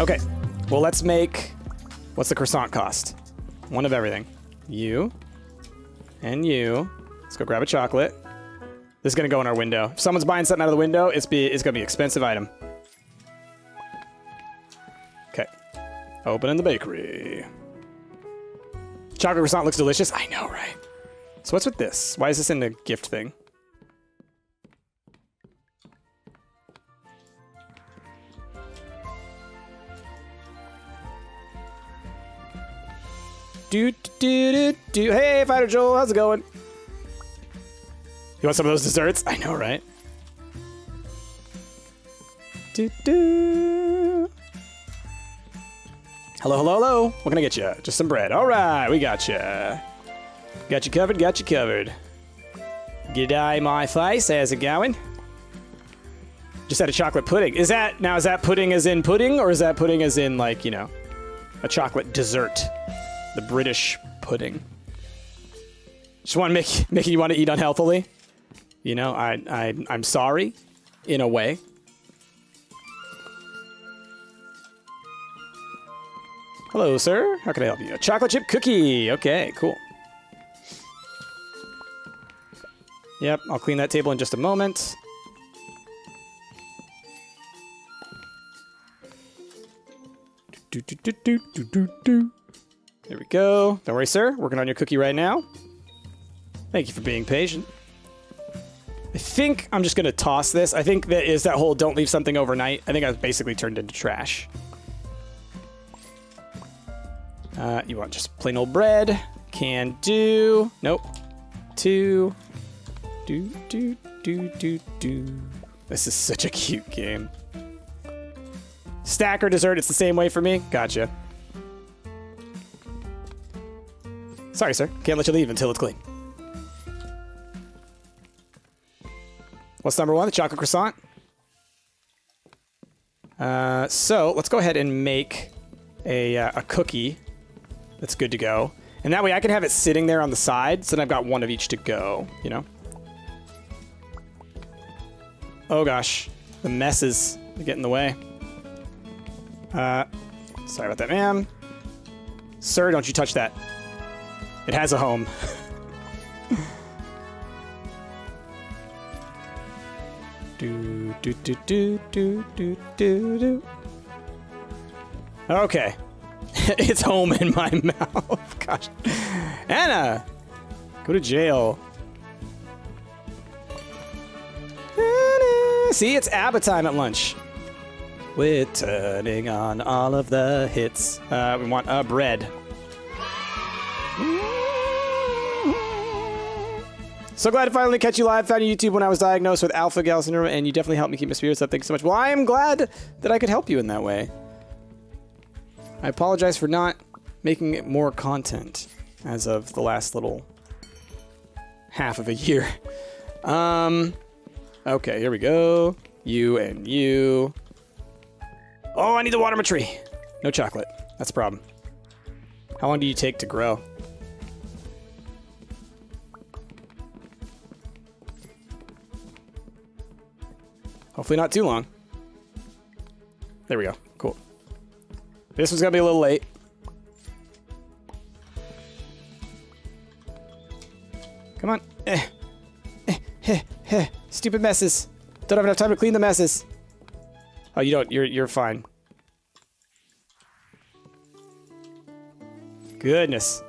Okay, well let's make, what's the croissant cost? One of everything. You, and you. Let's go grab a chocolate. This is gonna go in our window. If someone's buying something out of the window, it's gonna be an expensive item. Okay, opening the bakery. Chocolate croissant looks delicious. I know, right? So what's with this? Why is this in the gift thing? Do. Hey, Fighter Joel, how's it going? You want some of those desserts? I know, right? Hello, hello, hello. What can I get you? Just some bread. All right, we got you. Got you covered, got you covered. G'day, my face. How's it going? Just had a chocolate pudding. Is that, now is that pudding as in pudding, or is that pudding as in, like, you know, a chocolate dessert? The British pudding. Just want to make you want to eat unhealthily. You know, I'm sorry, in a way. Hello, sir. How can I help you? A chocolate chip cookie. Okay, cool. Yep, I'll clean that table in just a moment. There we go. Don't worry, sir. Working on your cookie right now. Thank you for being patient. I think I'm just going to toss this. I think that is that whole don't leave something overnight. I think I was basically turned into trash. You want just plain old bread. Can do. Nope. Two. Do. This is such a cute game. Stack or dessert, it's the same way for me. Gotcha. Sorry, sir. Can't let you leave until it's clean. What's number one? The chocolate croissant. So let's go ahead and make a cookie that's good to go. And that way I can have it sitting there on the side, so then I've got one of each to go, you know? Oh gosh, the messes get in the way. Sorry about that, ma'am. Sir, don't you touch that. It has a home. Okay. It's home in my mouth. Gosh. Anna! Go to jail. Anna! See, it's ABBA time at lunch. We're turning on all of the hits. We want a bread. So glad to finally catch you live. Found you on YouTube when I was diagnosed with Alpha-Gal Syndrome, and you definitely helped me keep my spirits up. Thanks so much. Well, I am glad that I could help you in that way. I apologize for not making more content as of the last little half of a year. Okay, here we go. You and you. Oh, I need to water my tree. No chocolate. That's a problem. How long do you take to grow? Hopefully not too long. There we go. Cool. This one's gonna be a little late. Come on. Stupid messes. Don't have enough time to clean the messes. Oh, you don't. You're fine. Goodness.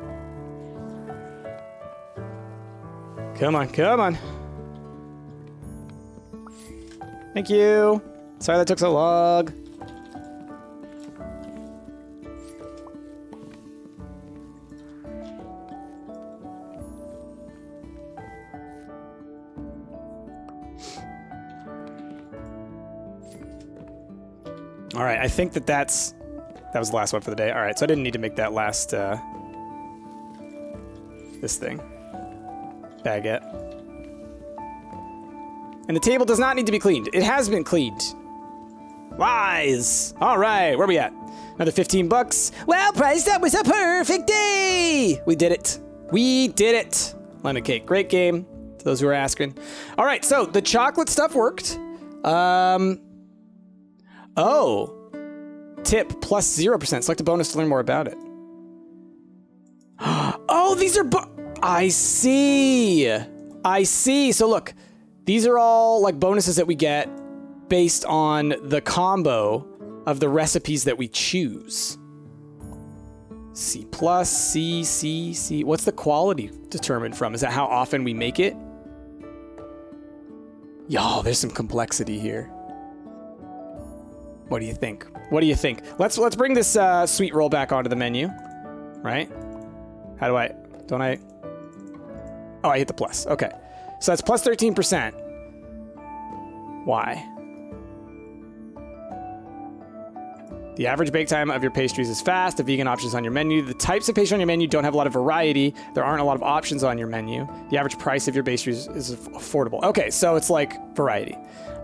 Come on. Come on. Thank you. Sorry that took so long. All right, I think that was the last one for the day. All right, so I didn't need to make that last this thing. Baguette. And the table does not need to be cleaned. It has been cleaned. Lies. All right, where are we at? Another 15 bucks. Well, price, that was a perfect day. We did it. We did it. Lemon cake, great game to those who are asking. All right, so the chocolate stuff worked. Oh, Tip plus 0%. Select a bonus to learn more about it. Oh, these are... I see. I see. So look, these are all like bonuses that we get based on the combo of the recipes that we choose. C plus, C, C, C. What's the quality determined from? Is that how often we make it? Y'all, there's some complexity here. What do you think? What do you think? Let's bring this sweet roll back onto the menu, right? How do I? Don't I? Oh, I hit the plus. Okay, so that's plus 13%. Why? The average bake time of your pastries is fast. The vegan options on your menu. The types of pastry on your menu don't have a lot of variety. There aren't a lot of options on your menu. The average price of your pastries is affordable. Okay, so it's like variety.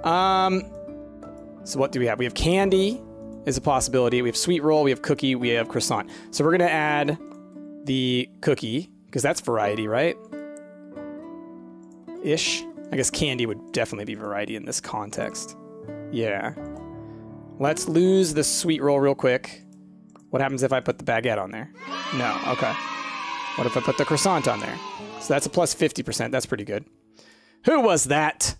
So what do we have? We have candy is a possibility. We have sweet roll. We have cookie. We have croissant. So we're going to add the cookie because that's variety, right? Ish. I guess candy would definitely be variety in this context. Yeah. Let's lose the sweet roll real quick. What happens if I put the baguette on there? No, okay. What if I put the croissant on there? So that's a plus 50%, that's pretty good. Who was that?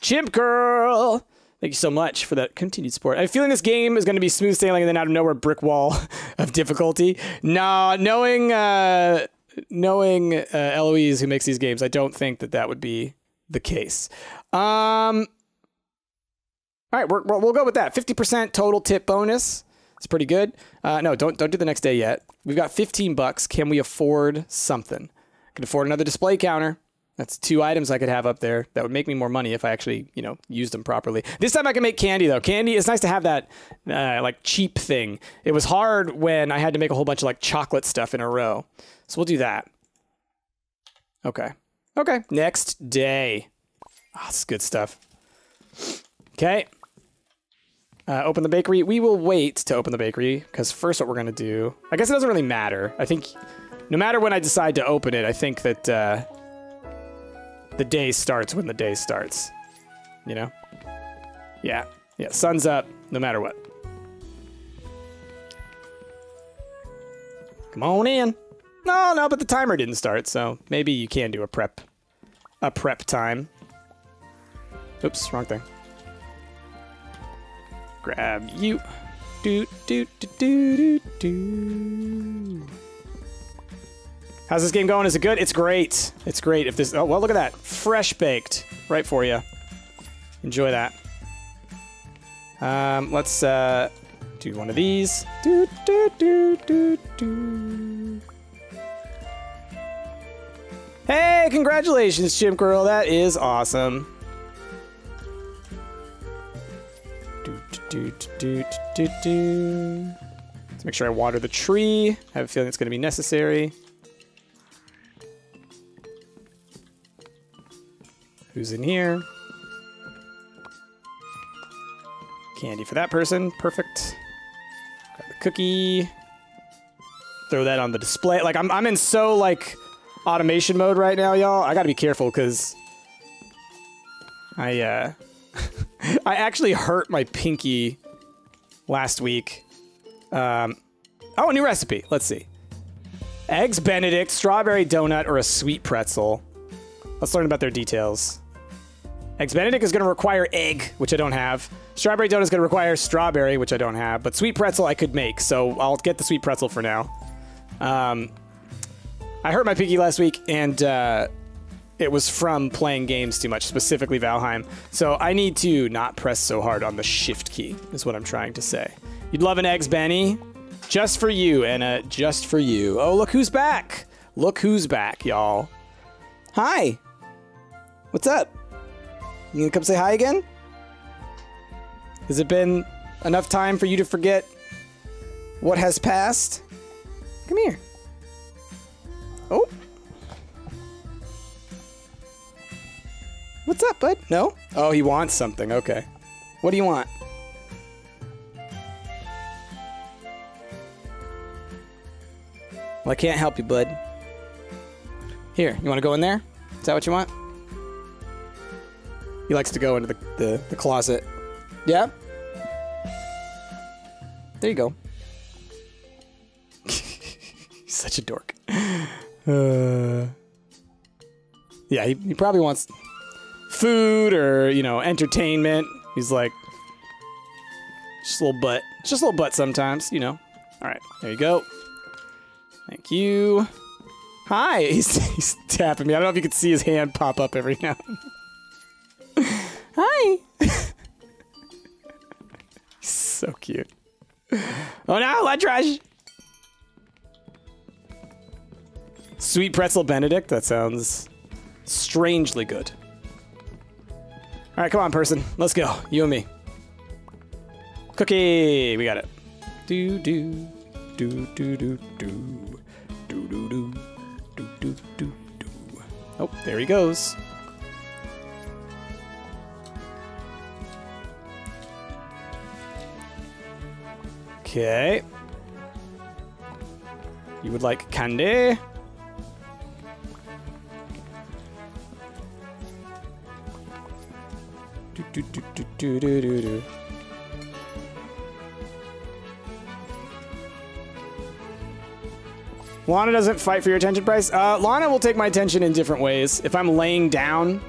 Chimp Girl! Thank you so much for that continued support. I have a feeling this game is gonna be smooth sailing and then out of nowhere brick wall of difficulty. Nah, knowing Eloise who makes these games, I don't think that that would be the case. All right, we'll go with that. 50% total tip bonus. It's pretty good. No, don't do the next day yet. We've got 15 bucks. Can we afford something? I could afford another display counter. That's 2 items I could have up there. That would make me more money if I actually, you know, used them properly. This time I can make candy though. Candy, it's nice to have that like cheap thing. It was hard when I had to make a whole bunch of like chocolate stuff in a row. So we'll do that. Okay. Okay. Next day. Oh, that's good stuff. Okay. Open the bakery. We will wait to open the bakery because first what we're going to do... I guess it doesn't really matter. I think no matter when I decide to open it, I think that the day starts when the day starts. You know? Yeah. Yeah, sun's up no matter what. Come on in. No, but the timer didn't start, so maybe you can do a prep time. Oops, wrong thing. Grab you. Do, do, do, do, do, do. How's this game going? Is it good? It's great. It's great. If this... Oh, well, look at that. Fresh baked. Right for you. Enjoy that. Let's do one of these. Do, do, do, do, do. Hey, congratulations, Chimp Girl. That is awesome. Let's make sure I water the tree. I have a feeling it's going to be necessary. Who's in here? Candy for that person. Perfect. Grab the cookie. Throw that on the display. Like I'm in so like automation mode right now, y'all. I got to be careful because I actually hurt my pinky last week. Oh, a new recipe. Let's see. Eggs Benedict, strawberry donut, or a sweet pretzel. Let's learn about their details. Eggs Benedict is going to require egg, which I don't have. Strawberry donut is going to require strawberry, which I don't have. But sweet pretzel I could make, so I'll get the sweet pretzel for now. I hurt my pinky last week, and... it was from playing games too much, specifically Valheim. So I need to not press so hard on the shift key, is what I'm trying to say. You'd love an eggs, Benny. Just for you, Anna. Just for you. Oh, look who's back. Look who's back, y'all. Hi. What's up? You gonna come say hi again? Has it been enough time for you to forget what has passed? Come here. Oh. What's up, bud? No? Oh, he wants something. Okay. What do you want? Well, I can't help you, bud. Here, you want to go in there? Is that what you want? He likes to go into the closet. Yeah? There you go. Such a dork. Yeah, he probably wants food or, you know, entertainment. He's like, just a little butt. Just a little butt sometimes, you know. All right, there you go. Thank you. Hi. He's tapping me. I don't know if you can see his hand pop up every now and then. Hi. He's so cute. Oh no, Latrash. Sweet pretzel Benedict. That sounds strangely good. All right, come on, person. Let's go. You and me. Cookie. We got it. Do do do do do do. Do, do, do, do, do, do, do. Oh, there he goes. Okay. You would like candy? Do, do, do, do, do, do, do, do. Lana doesn't fight for your attention price. Lana will take my attention in different ways. If I'm laying down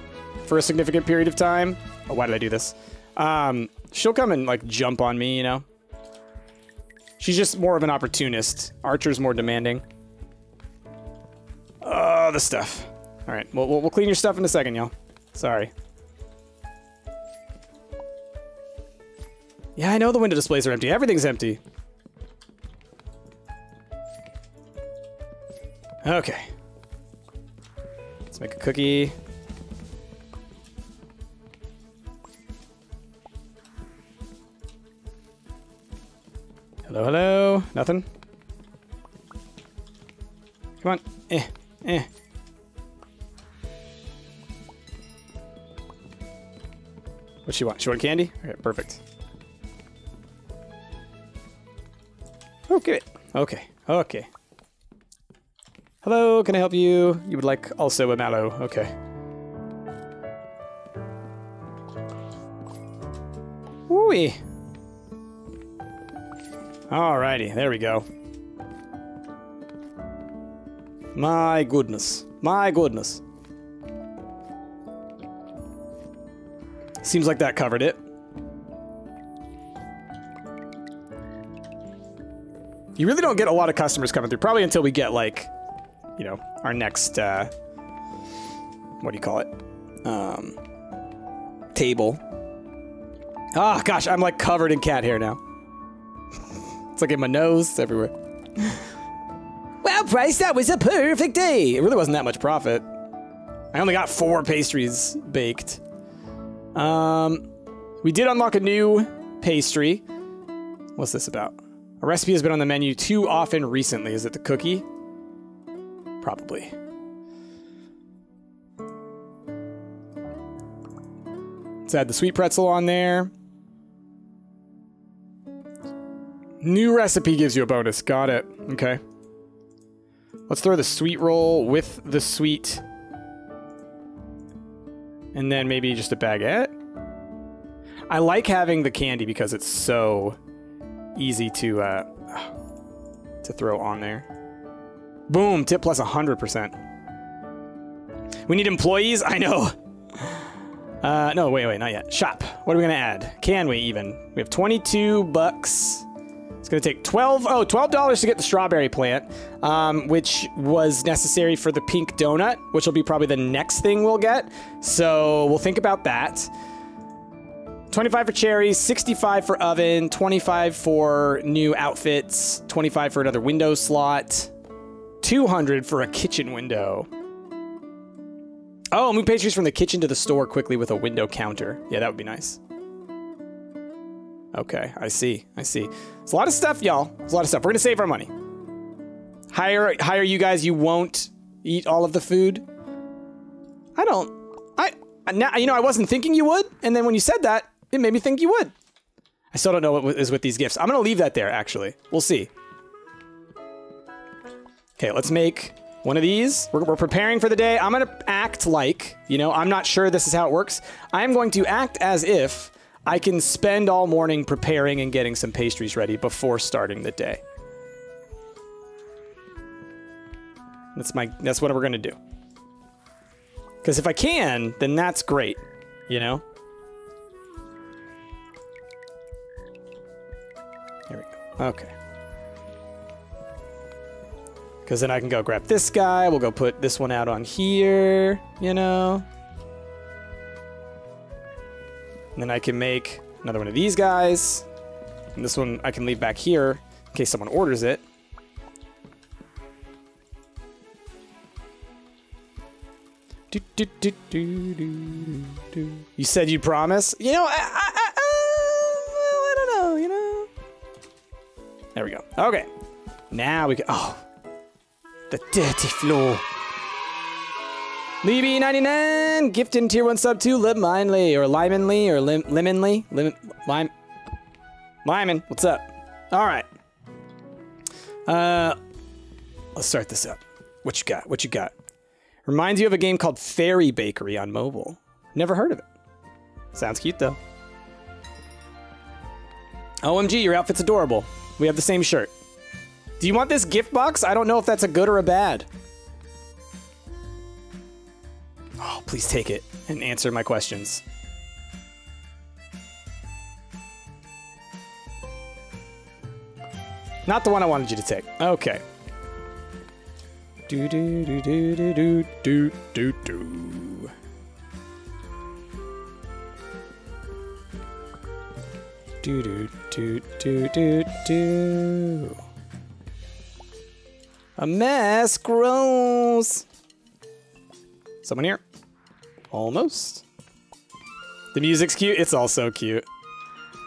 for a significant period of time, oh, why did I do this? She'll come and like jump on me, you know? She's just more of an opportunist. Archer's more demanding. Oh, the stuff. All right, we'll clean your stuff in a second, y'all. Sorry. Yeah, I know the window displays are empty. Everything's empty. Okay. Let's make a cookie. Hello, hello. Nothing. Come on. What's she want? She want candy? Okay, perfect. Oh, give it. Okay. Okay. Hello, can I help you? You would like also a mallow, okay. Ooh-wee. Alrighty, there we go. My goodness, my goodness. Seems like that covered it. You really don't get a lot of customers coming through, probably until we get like, you know, our next, what do you call it? Table. Ah, oh, gosh, I'm like covered in cat hair now. It's like in my nose, it's everywhere. Well, Bryce, that was a perfect day. It really wasn't that much profit. I only got 4 pastries baked. We did unlock a new pastry. What's this about? A recipe has been on the menu too often recently. Is it the cookie? Probably. Let's add the sweet pretzel on there. New recipe gives you a bonus. Got it. Okay. Let's throw the sweet roll with the sweet. And then maybe just a baguette. I like having the candy because it's so easy to throw on there. Boom, tip plus 100%. We need employees? I know. No, wait, not yet. Shop. What are we going to add? Can we even? We have 22 bucks. It's going to take $12 to get the strawberry plant, which was necessary for the pink donut, which will be probably the next thing we'll get. So we'll think about that. 25 for cherries, 65 for oven, 25 for new outfits, 25 for another window slot. 200 for a kitchen window. Oh, move pastries from the kitchen to the store quickly with a window counter. Yeah, that would be nice. Okay, I see. It's a lot of stuff, y'all. It's a lot of stuff. We're gonna save our money. Hire you guys. You won't eat all of the food. Now you know I wasn't thinking you would, and then when you said that, it made me think you would. I still don't know what is with these gifts. I'm gonna leave that there. Actually, we'll see. Okay, let's make one of these. We're preparing for the day. I'm going to act like, you know, I'm not sure this is how it works. I'm going to act as if I can spend all morning preparing and getting some pastries ready before starting the day. That's what we're gonna do. Because if I can, then that's great, you know? Here we go, okay. Because then I can go grab this guy, we'll go put this one out on here, you know? And then I can make another one of these guys. And this one I can leave back here in case someone orders it. You said you'd promise? You know, I don't know, you know? There we go. Okay. Now we can... Oh. The dirty floor. Libby99, gift in tier 1 sub 2, Limonly, or Limonly, or Limonly, Lyman, what's up? All right. Let's start this up. What you got? What you got? Reminds you of a game called Fairy Bakery on mobile. Never heard of it. Sounds cute, though. OMG, your outfit's adorable. We have the same shirt. Do you want this gift box? I don't know if that's a good or a bad. Oh, please take it and answer my questions. Not the one I wanted you to take. Okay. Do do do do do do do do do. Do do do do do do. A mess, gross. Someone here. Almost. The music's cute. It's all so cute.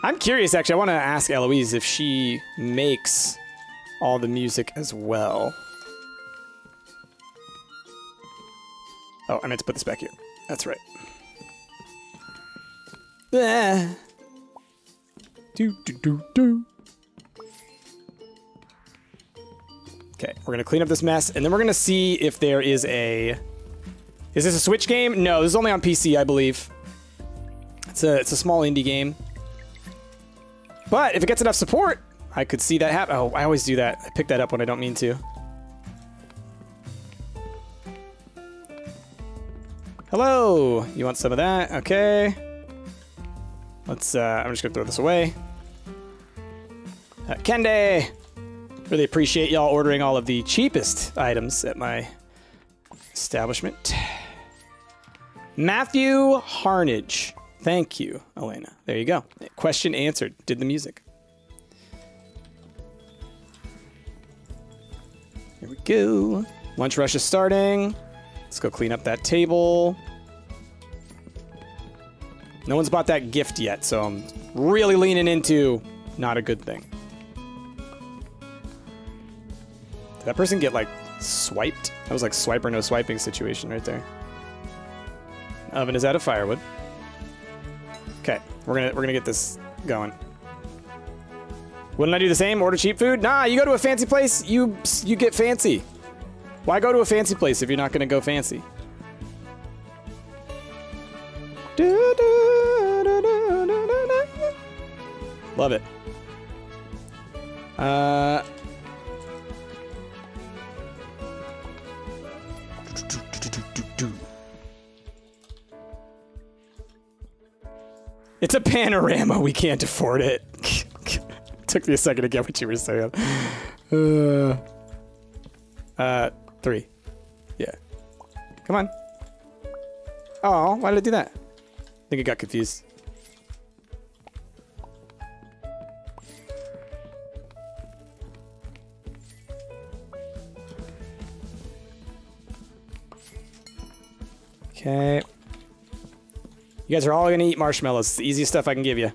I'm curious, actually. I want to ask Eloise if she makes all the music as well. Oh, I meant to put this back here. That's right. Ah. Do, do, do, do. Okay, we're going to clean up this mess, and then we're going to see if there is a... Is this a Switch game? No, this is only on PC, I believe. It's a small indie game. But if it gets enough support, I could see that happen. Oh, I always do that. I pick that up when I don't mean to. Hello! You want some of that? Okay. Let's, I'm just gonna throw this away. Kende! Really appreciate y'all ordering all of the cheapest items at my establishment. Matthew Harnage. Thank you, Elena. There you go. Question answered. Did the music. Here we go. Lunch rush is starting. Let's go clean up that table. No one's bought that gift yet, so I'm really leaning into not a good thing. Did that person get, like, swiped? That was like swipe or no swiping situation right there. Oven is out of firewood. Okay, we're gonna get this going. Wouldn't I do the same? Order cheap food? Nah, you go to a fancy place, you get fancy. Why go to a fancy place if you're not gonna go fancy? Love it. It's a panorama. We can't afford it. Took me a second to get what you were saying. Three. Yeah. Come on. Oh, why did I do that? I think I got confused. Okay. You guys are all gonna eat marshmallows. It's the easiest stuff I can give you.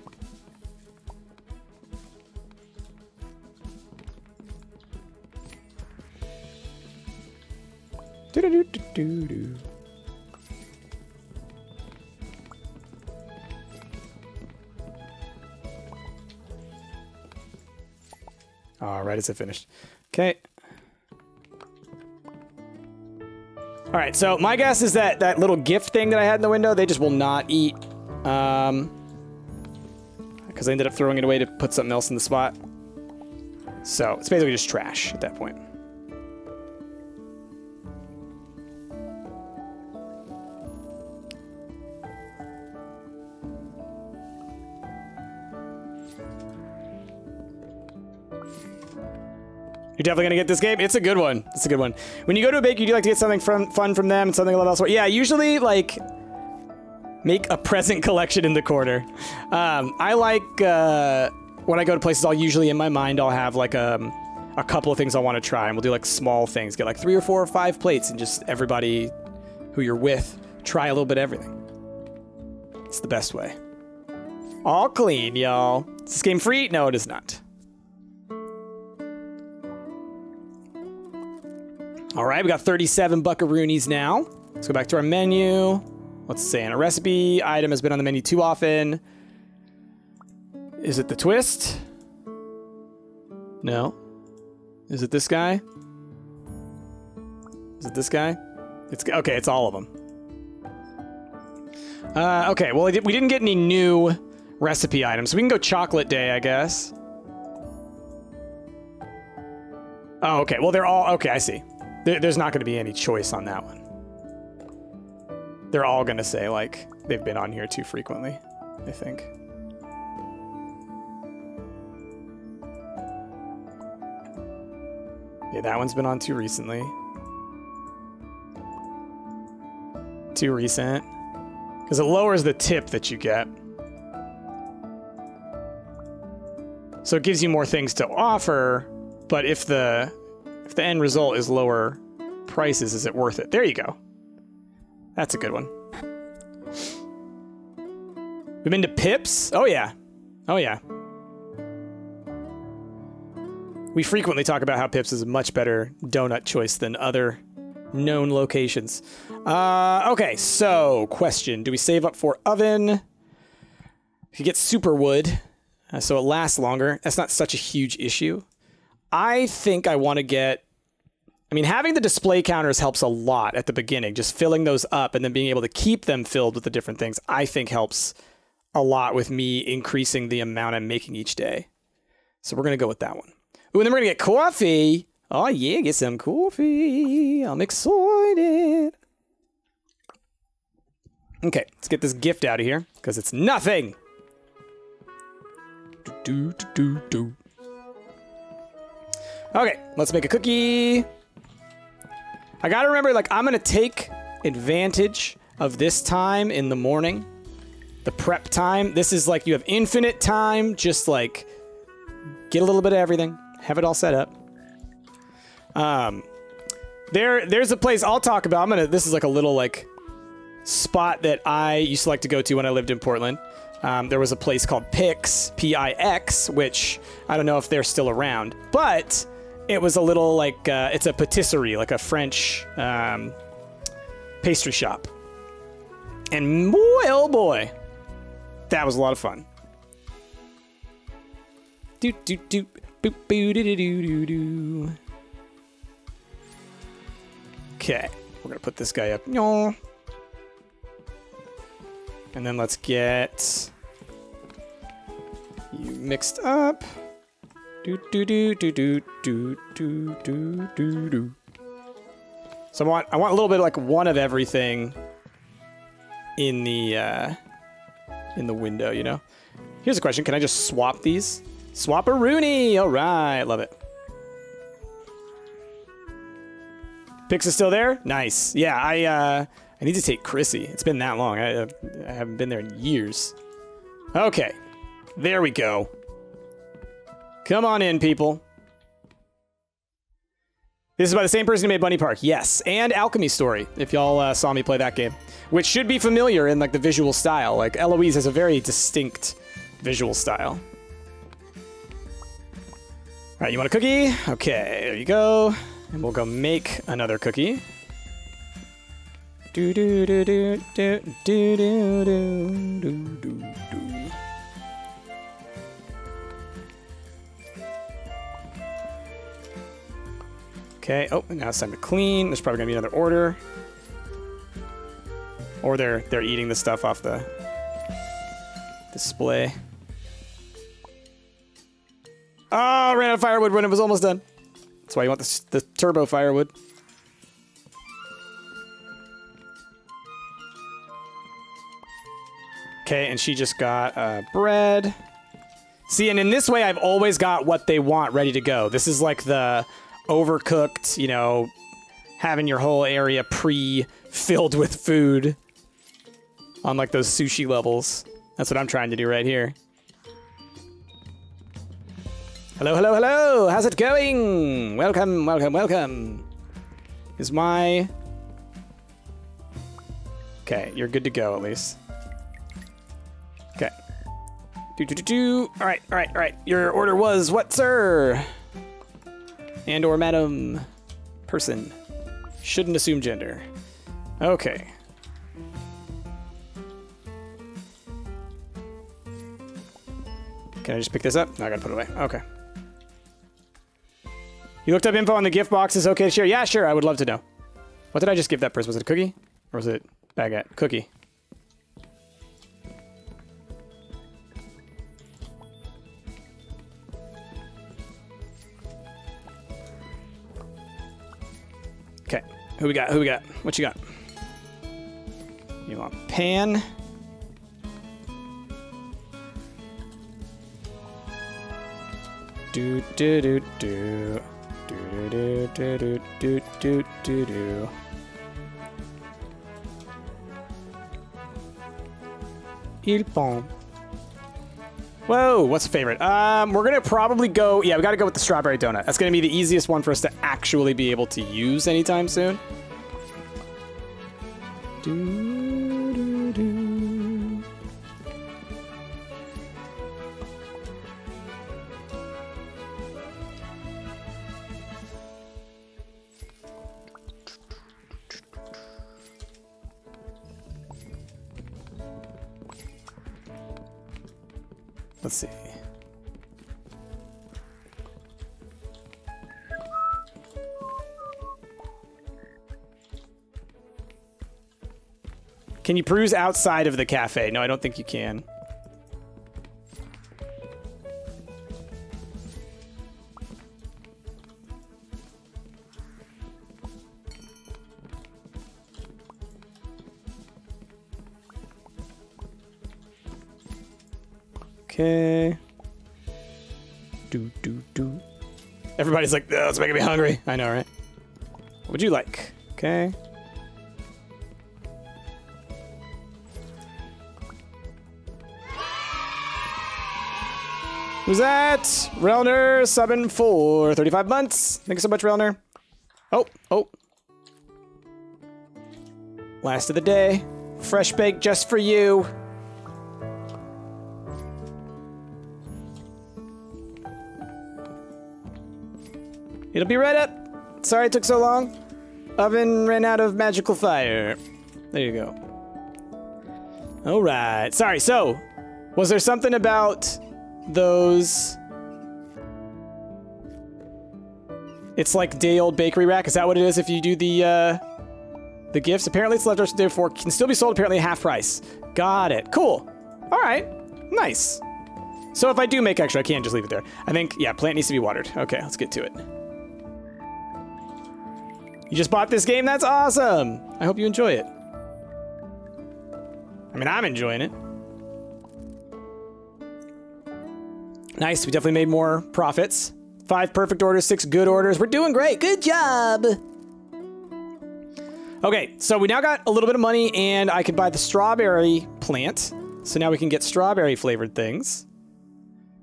Do-do-do-do-do-do. All right, it's finished. Okay. All right, so my guess is that that little gift thing that I had in the window, they just will not eat. because I ended up throwing it away to put something else in the spot. So it's basically just trash at that point. You're definitely gonna get this game. It's a good one. It's a good one. When you go to a bakery, do you like to get something fun from them and something a little elsewhere? Yeah, usually like make a present collection in the corner. I like when I go to places, I'll usually in my mind I'll have like a couple of things I want to try, and we'll do like small things. Get like 3 or 4 or 5 plates, and just everybody who you're with try a little bit of everything. It's the best way. All clean, y'all. Is this game free? No, it is not. All right, we got 37 buckaroonies now. Let's go back to our menu. Let's say, and a recipe item has been on the menu too often. Is it the twist? No. Is it this guy? Is it this guy? It's okay, it's all of them. Okay, well, we didn't get any new recipe items, so we can go chocolate day, I guess. Oh, okay, well, they're all, okay, I see. There's not going to be any choice on that one. They're all going to say, like, they've been on here too frequently, I think. Yeah, that one's been on too recently. Too recent. Because it lowers the tip that you get. So it gives you more things to offer, but if the... if the end result is lower prices, is it worth it? There you go. That's a good one. We've been to Pips? Oh, yeah. Oh, yeah. We frequently talk about how Pips is a much better donut choice than other known locations. Okay, so question. Do we save up for oven? If you get super wood, so it lasts longer. That's not such a huge issue. I think I want to get, I mean, having the display counters helps a lot at the beginning. Just filling those up and then being able to keep them filled with the different things, I think helps a lot with me increasing the amount I'm making each day. So we're going to go with that one. Ooh, and then we're going to get coffee. Oh, yeah, get some coffee. I'm excited. Okay, let's get this gift out of here because it's nothing. Do-do-do-do-do. Okay, let's make a cookie. I gotta remember, like, I'm gonna take advantage of this time in the morning. The prep time. This is like, you have infinite time. Just, like, get a little bit of everything. Have it all set up. There's a place I'll talk about. This is like a little, like, spot that I used to like to go to when I lived in Portland. There was a place called Pix, P-I-X, which I don't know if they're still around. But... it was a little, like, it's a patisserie, like a French pastry shop. And boy, oh boy, that was a lot of fun. Okay, we're going to put this guy up. And then let's get you mixed up. So I want a little bit of like one of everything in the window, you know. Here's a question: can I just swap these? Swap-a-rooney! All right, love it. Pix is still there. Nice. Yeah, I need to take Chrissy. It's been that long. I haven't been there in years. Okay, there we go. Come on in, people. This is by the same person who made Bunny Park, yes, and Alchemy Story, if y'all saw me play that game, which should be familiar in, like, the visual style. Like, Eloise has a very distinct visual style. All right, you want a cookie? Okay, there you go. And we'll go make another cookie. Okay, oh, and now it's time to clean. There's probably gonna be another order. Or they're eating the stuff off the display. Ah, ran out of firewood when it was almost done. That's why you want the turbo firewood. Okay, and she just got bread. See, and in this way, I've always got what they want ready to go. This is like the overcooked, you know, having your whole area pre-filled with food on like those sushi levels. That's what I'm trying to do right here. Hello, hello, hello! How's it going? Welcome, welcome, welcome. Is my... Okay, you're good to go at least. Okay. Do-do-do-do. Alright, alright, alright. Your order was what, sir? And or madam. Person. Shouldn't assume gender. Okay. Can I just pick this up? No, I gotta put it away. Okay. You looked up info on the gift box. Is okay to share? Yeah, sure. I would love to know. What did I just give that person? Was it a cookie? Or was it baguette? Cookie. Okay, who we got? Who we got? What you got? You want pan? Do do do do do do do do do do do do. Il pan. Whoa, what's favorite? We're gonna probably go, yeah, we gotta go with the strawberry donut. That's gonna be the easiest one for us to actually be able to use anytime soon. Do, do, do. Let's see. Can you peruse outside of the cafe? No, I don't think you can. Okay. Do, do, do. Everybody's like, oh, it's making me hungry. I know, right? What would you like? Okay. Who's that? Relner, subbing for 35 months. Thank you so much, Relner. Oh, oh. Last of the day. Fresh baked just for you. It'll be right up. Sorry it took so long. Oven ran out of magical fire. There you go. All right. Sorry, so was there something about those? It's like day old bakery rack. Is that what it is if you do the gifts? Apparently it's left over therefore can still be sold apparently half price. Got it. Cool. All right. Nice. So if I do make extra, I can't just leave it there. I think, yeah, plant needs to be watered. Okay, let's get to it. You just bought this game? That's awesome! I hope you enjoy it. I mean, I'm enjoying it. Nice, we definitely made more profits. 5 perfect orders, 6 good orders. We're doing great, good job! Okay, so we now got a little bit of money and I could buy the strawberry plant. So now we can get strawberry flavored things.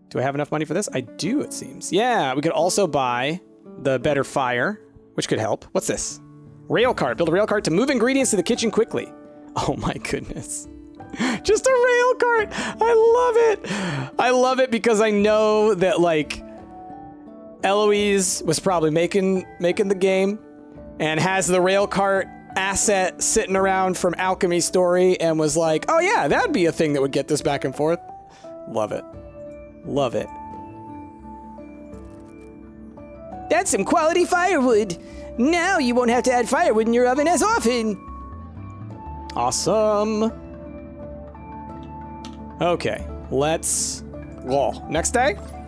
Do I have enough money for this? I do, it seems. Yeah, we could also buy the better fire, which could help. What's this? Rail cart. Build a rail cart to move ingredients to the kitchen quickly. Oh my goodness. Just a rail cart. I love it. I love it because I know that like Eloise was probably making the game and has the rail cart asset sitting around from Alchemy Story and was like, oh yeah, that'd be a thing that would get this back and forth. Love it. Love it. That's some quality firewood. Now you won't have to add firewood in your oven as often. Awesome. Okay, let's... Whoa, next day?